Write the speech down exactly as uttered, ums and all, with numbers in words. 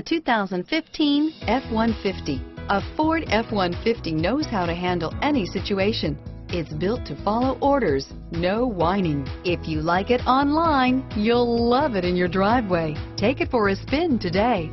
The two thousand fifteen F one fifty. A Ford F one fifty knows how to handle any situation. It's built to follow orders, no whining. If you like it online, you'll love it in your driveway. Take it for a spin today.